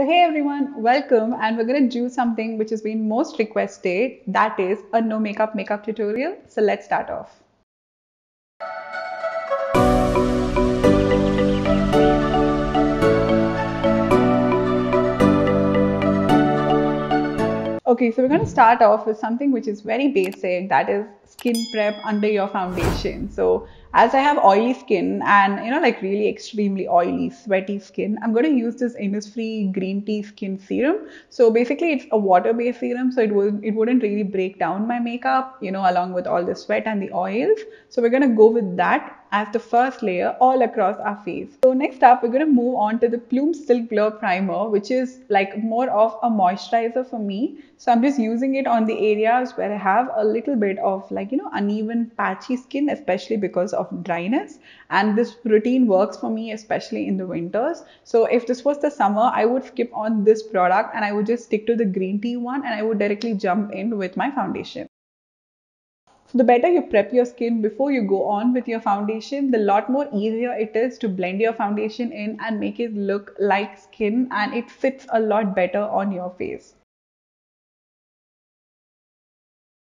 So hey everyone, welcome, and we're going to do something which has been most requested, that is a no makeup makeup tutorial. So let's start off. Okay, so we're going to start off with something which is very basic, that is skin prep under your foundation. So as I have oily skin and really extremely oily, sweaty skin, I'm going to use this Innisfree Green Tea Skin Serum. So basically it's a water-based serum, so it wouldn't really break down my makeup, along with all the sweat and the oils. So we're going to go with that as the first layer all across our face. So next up, we're going to move on to the Plume Silk Glow Primer, which is like more of a moisturizer for me. So I'm just using it on the areas where I have a little bit of uneven, patchy skin, especially because of dryness. And this routine works for me, especially in the winters. So if this was the summer, I would skip on this product and I would just stick to the green tea one, and I would directly jump in with my foundation. So the better you prep your skin before you go on with your foundation, the lot more easier it is to blend your foundation in and make it look like skin, and it sits a lot better on your face.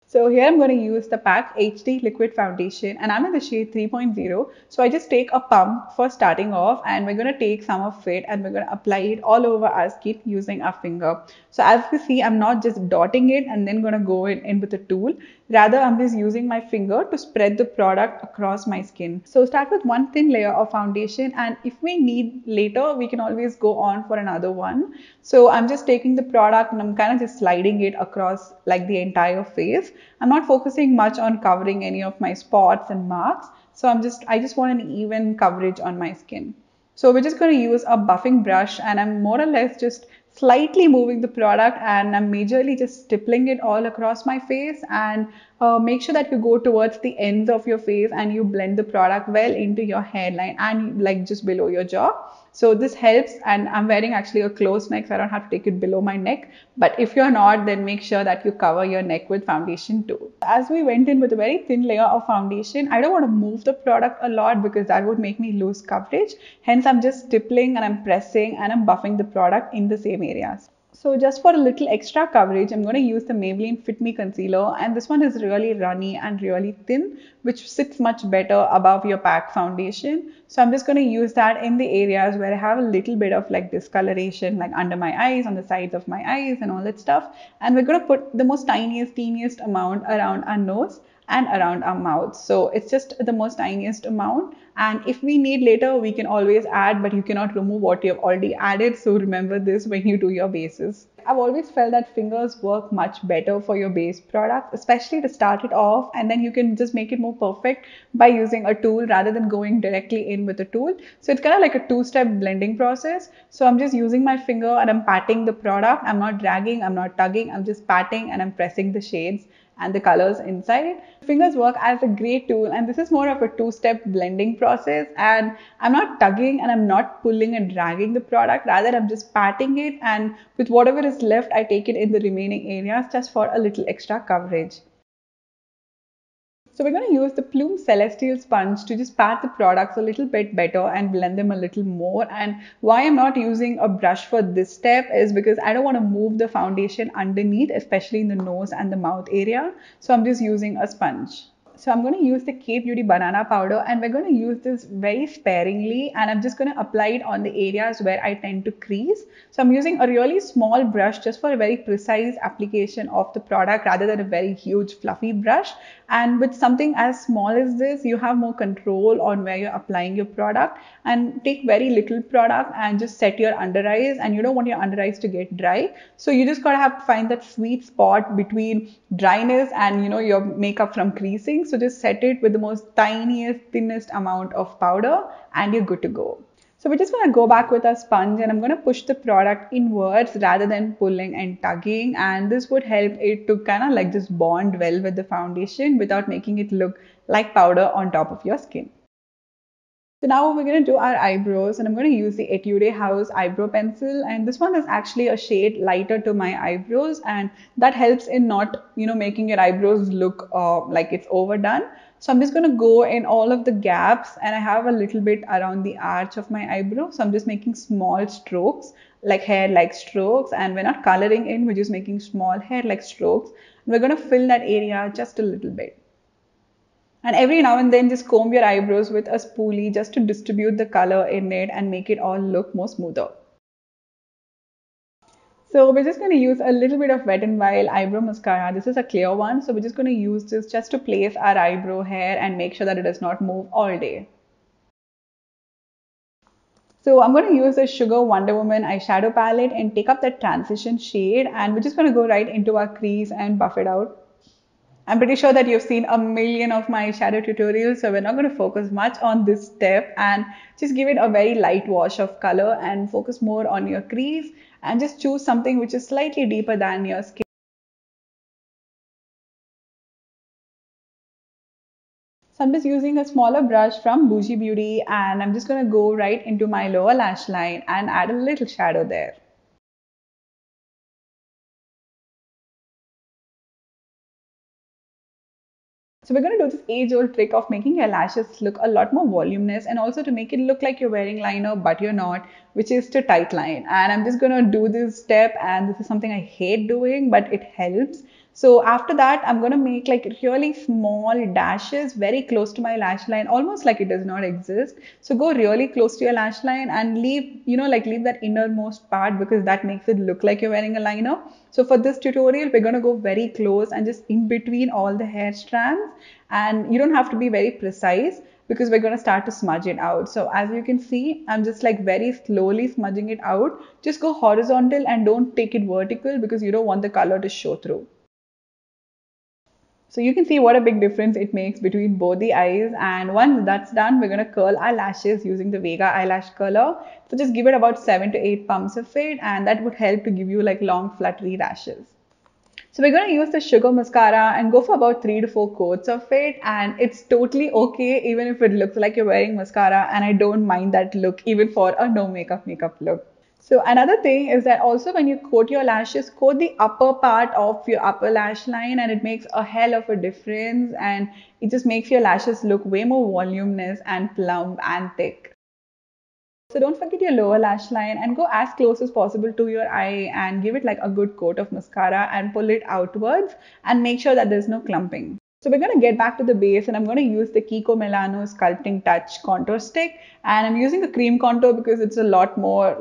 So here I'm going to use the Pac HD liquid foundation, and I'm in the shade 3.0. So I just take a pump for starting off, and we're going to take some of it and we're going to apply it all over our skin using our finger. So as you see, I'm not just dotting it and then going to go in with a tool. Rather, I'm just using my finger to spread the product across my skin. So start with one thin layer of foundation, and if we need later, we can always go on for another one. So I'm just taking the product and I'm kind of just sliding it across like the entire face. I'm not focusing much on covering any of my spots and marks. So I just want an even coverage on my skin. So we're just going to use a buffing brush, and I'm more or less just slightly moving the product, and I'm majorly just stippling it all across my face, and make sure that you go towards the ends of your face and you blend the product well into your hairline and just below your jaw. So this helps, and I'm wearing actually a closed neck, so I don't have to take it below my neck. But if you're not, then make sure that you cover your neck with foundation too. As we went in with a very thin layer of foundation, I don't want to move the product a lot because that would make me lose coverage. Hence, I'm just stippling and I'm pressing and I'm buffing the product in the same areas. So just for a little extra coverage, I'm going to use the Maybelline Fit Me Concealer, and this one is really runny and really thin, which sits much better above your Pac foundation. So I'm just going to use that in the areas where I have a little bit of discoloration, under my eyes, on the sides of my eyes and all that stuff. And we're going to put the most teeniest amount around our nose and around our mouth. So it's just the most tiniest amount, and if we need later, we can always add, but you cannot remove what you have already added. So remember this when you do your bases. I've always felt that fingers work much better for your base products, especially to start it off, and then you can just make it more perfect by using a tool rather than going directly in with a tool. So it's kind of like a two-step blending process. So I'm just using my finger and I'm patting the product. I'm not dragging, I'm not tugging, I'm just patting and I'm pressing the shades and the colors inside. Fingers work as a great tool, and this is more of a two-step blending process, and I'm not tugging and I'm not pulling and dragging the product. Rather, I'm just patting it, and with whatever is left, I take it in the remaining areas just for a little extra coverage. So we're going to use the Plume Celestial Sponge to just pat the products a little bit better and blend them a little more. And why I'm not using a brush for this step is because I don't want to move the foundation underneath, especially in the nose and the mouth area. So I'm just using a sponge. So I'm going to use the K-Beauty Banana Powder, and we're going to use this very sparingly, and I'm just going to apply it on the areas where I tend to crease. So I'm using a really small brush just for a very precise application of the product rather than a very huge fluffy brush. And with something as small as this, you have more control on where you're applying your product, and take very little product and just set your under eyes, and you don't want your under eyes to get dry. So you just got to have to find that sweet spot between dryness and your makeup from creasing. So just set it with the most tiniest, thinnest amount of powder, and you're good to go. So we're just going to go back with our sponge, and I'm going to push the product inwards rather than pulling and tugging. And this would help it to kind of just bond well with the foundation without making it look like powder on top of your skin. So now we're going to do our eyebrows, and I'm going to use the Etude House eyebrow pencil, and this one is actually a shade lighter to my eyebrows, and that helps in not making your eyebrows look like it's overdone. So I'm just going to go in all of the gaps, and I have a little bit around the arch of my eyebrow. So I'm just making small strokes, like hair-like strokes, and we're not coloring in, we're just making small hair-like strokes. And we're going to fill that area just a little bit. And every now and then just comb your eyebrows with a spoolie just to distribute the color in it and make it all look more smoother. So we're just going to use a little bit of Wet n Wild eyebrow mascara. This is a clear one, so we're just going to use this just to place our eyebrow hair and make sure that it does not move all day. So I'm going to use the Sugar Wonder Woman eyeshadow palette and take up that transition shade, and we're just going to go right into our crease and buff it out. I'm pretty sure that you've seen a million of my eyeshadow tutorials, so we're not going to focus much on this step and just give it a very light wash of color and focus more on your crease and just choose something which is slightly deeper than your skin. So I'm just using a smaller brush from Bougie Beauty, and I'm just going to go right into my lower lash line and add a little shadow there. So we're going to do this age-old trick of making your lashes look a lot more voluminous and also to make it look like you're wearing liner but you're not, which is to tight line. And I'm just going to do this step, and this is something I hate doing, but it helps. So after that, I'm going to make like really small dashes very close to my lash line, almost like it does not exist. So go really close to your lash line and leave, leave that innermost part, because that makes it look like you're wearing a liner. So for this tutorial, we're going to go very close and just in between all the hair strands, and you don't have to be very precise because we're going to start to smudge it out. So as you can see, I'm just like very slowly smudging it out. Just go horizontal and don't take it vertical because you don't want the color to show through. So you can see what a big difference it makes between both the eyes. And once that's done, we're going to curl our lashes using the Vega Eyelash Curler. So just give it about 7 to 8 pumps of it, and that would help to give you like long fluttery lashes. So we're going to use the Sugar Mascara and go for about 3 to 4 coats of it. And it's totally okay even if it looks like you're wearing mascara, and I don't mind that look even for a no makeup look. So another thing is that also when you coat your lashes, coat the upper part of your upper lash line, and it makes a hell of a difference, and it just makes your lashes look way more voluminous and plump and thick. So don't forget your lower lash line and go as close as possible to your eye and give it like a good coat of mascara and pull it outwards and make sure that there's no clumping. So we're going to get back to the base, and I'm going to use the Kiko Milano Sculpting Touch Contour Stick, and I'm using a cream contour because it's a lot more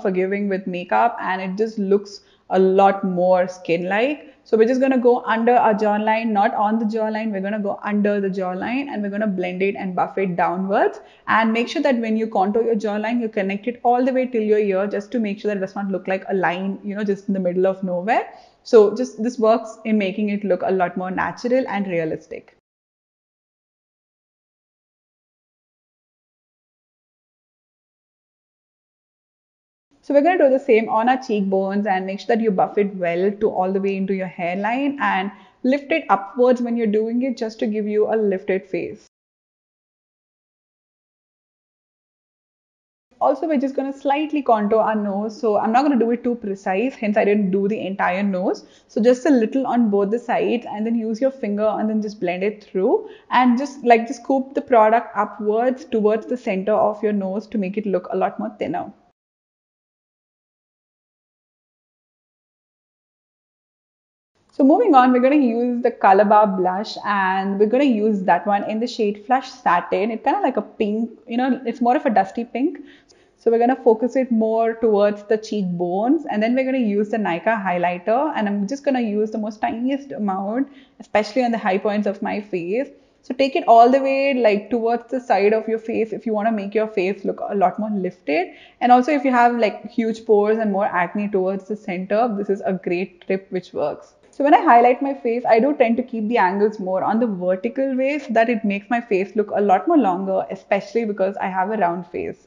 forgiving with makeup and it just looks a lot more skin-like. So we're just going to go under our jawline, not on the jawline, we're going to go under the jawline, and we're going to blend it and buff it downwards, and make sure that when you contour your jawline, you connect it all the way till your ear just to make sure that it does not look like a line, just in the middle of nowhere. So just this works in making it look a lot more natural and realistic. So we're going to do the same on our cheekbones and make sure that you buff it well to all the way into your hairline and lift it upwards when you're doing it just to give you a lifted face. Also, we're just going to slightly contour our nose. So I'm not going to do it too precise, hence I didn't do the entire nose. So just a little on both the sides, and then use your finger and then just blend it through, and just scoop the product upwards towards the center of your nose to make it look a lot more thinner. So moving on, we're going to use the Color Bar Blush, and we're going to use that one in the shade Flush Satin. It's kind of like a pink, it's more of a dusty pink. So we're going to focus it more towards the cheekbones, and then we're going to use the Nykaa highlighter, and I'm just going to use the most tiniest amount, especially on the high points of my face. So take it all the way like towards the side of your face if you want to make your face look a lot more lifted. And also if you have like huge pores and more acne towards the center, this is a great tip which works. So when I highlight my face, I do tend to keep the angles more on the vertical way so that it makes my face look a lot more longer, especially because I have a round face.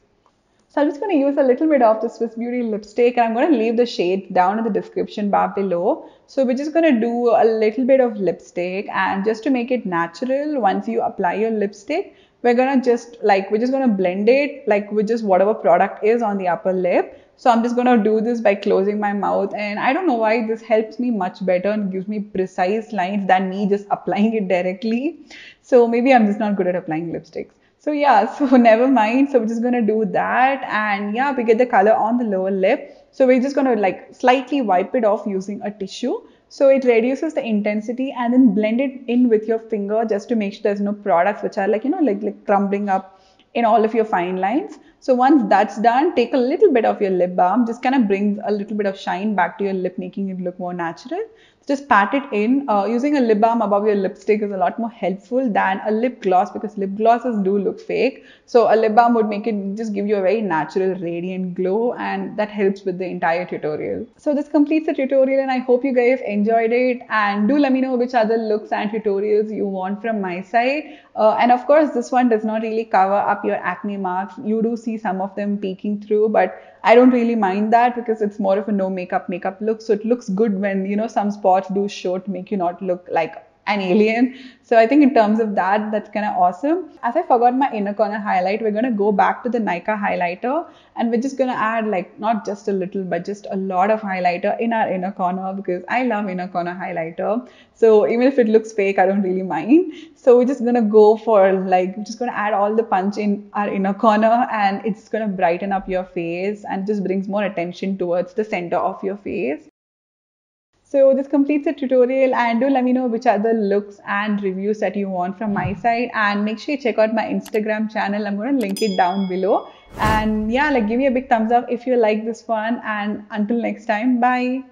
So I'm just going to use a little bit of the Swiss Beauty lipstick, and I'm going to leave the shades down in the description bar below. So we're just going to do a little bit of lipstick, and just to make it natural, once you apply your lipstick, we're going to blend it with just whatever product is on the upper lip. So I'm just going to do this by closing my mouth, and I don't know why this helps me much better and gives me precise lines than me just applying it directly. So maybe I'm just not good at applying lipsticks. So yeah, so never mind. So we're just going to do that, and yeah, we get the color on the lower lip. So we're just going to like slightly wipe it off using a tissue. So it reduces the intensity, and then blend it in with your finger just to make sure there's no products which are like, you know, like crumbling up in all of your fine lines. So once that's done, take a little bit of your lip balm. Just kind of brings a little bit of shine back to your lip, making it look more natural. Just pat it in. Using a lip balm above your lipstick is a lot more helpful than a lip gloss, because lip glosses do look fake. So a lip balm would make it just give you a very natural radiant glow, and that helps with the entire tutorial. So this completes the tutorial, and I hope you guys enjoyed it, and do let me know which other looks and tutorials you want from my side. And of course, this one does not really cover up your acne marks. You do see some of them peeking through, but I don't really mind that, because it's more of a no makeup look. So it looks good when, you know, some spots do show to make you not look like an alien. So I think in terms of that, that's kind of awesome. As I forgot my inner corner highlight, we're going to go back to the Nykaa highlighter, and we're just going to add like not just a little, but just a lot of highlighter in our inner corner, because I love inner corner highlighter. So even if it looks fake, I don't really mind. So we're just going to go for like, we're just going to add all the punch in our inner corner, and it's going to brighten up your face and just brings more attention towards the center of your face. So this completes the tutorial, and do let me know which other looks and reviews that you want from my side, and make sure you check out my Instagram channel. I'm going to link it down below, and yeah, like give me a big thumbs up if you like this one, and until next time, bye.